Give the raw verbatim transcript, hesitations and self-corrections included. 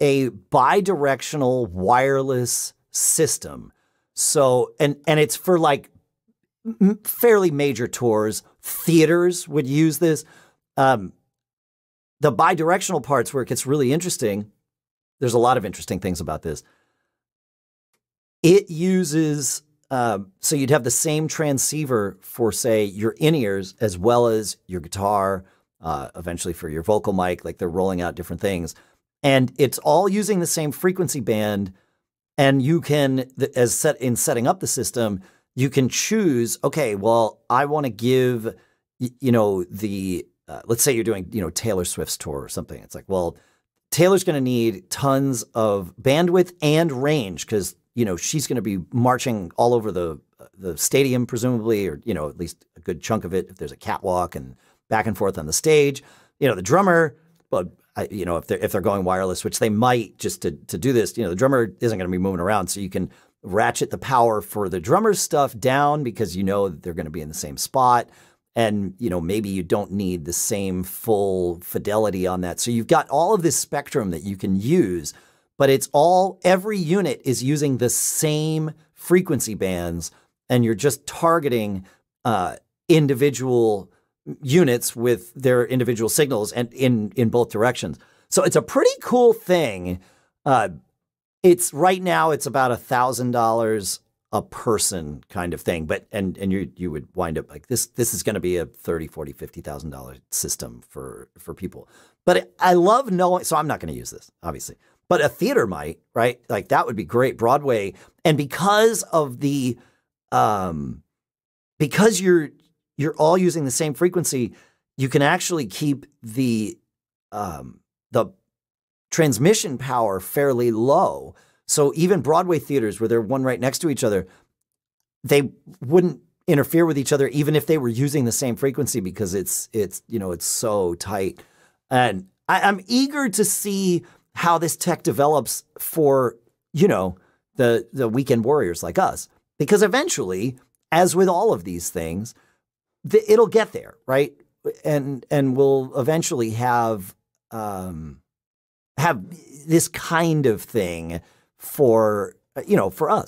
a bi-directional wireless system. So, and, and it's for like fairly major tours. Theaters would use this. Um, the bi-directional part's where it gets really interesting. There's a lot of interesting things about this. It uses, uh, so you'd have the same transceiver for, say, your in-ears as well as your guitar, uh, eventually for your vocal mic, like they're rolling out different things. And it's all using the same frequency band. And you can, as set in setting up the system, you can choose, okay, well, I want to give, you know, the, uh, let's say you're doing, you know, Taylor Swift's tour or something. It's like, well, Taylor's going to need tons of bandwidth and range because, you know, she's going to be marching all over the, uh, the stadium, presumably, or, you know, at least a good chunk of it. If there's a catwalk and back and forth on the stage, you know, the drummer, well, I, you know, if they're, if they're going wireless, which they might just to, to do this, you know, the drummer isn't going to be moving around. So you can ratchet the power for the drummer's stuff down because you know that they're going to be in the same spot. And, you know, maybe you don't need the same full fidelity on that. So you've got all of this spectrum that you can use, but it's all, every unit is using the same frequency bands and you're just targeting uh, individual units with their individual signals and in, in both directions. So it's a pretty cool thing. Uh, it's right now, it's about a thousand dollars a person kind of thing, but, and, and you, you would wind up like this, this is going to be a thirty, forty, fifty thousand dollar system for, for people. But I love knowing, so I'm not going to use this obviously, but a theater might, right? Like that would be great. Broadway. And because of the, um, because you're, you're all using the same frequency, you can actually keep the um, the transmission power fairly low. So even Broadway theaters where they're one right next to each other, they wouldn't interfere with each other even if they were using the same frequency because it's, it's you know, it's so tight. And I, I'm eager to see how this tech develops for, you know, the, the weekend warriors like us. Because eventually, as with all of these things, it'll get there, right? And and we'll eventually have um, have this kind of thing for you know for us.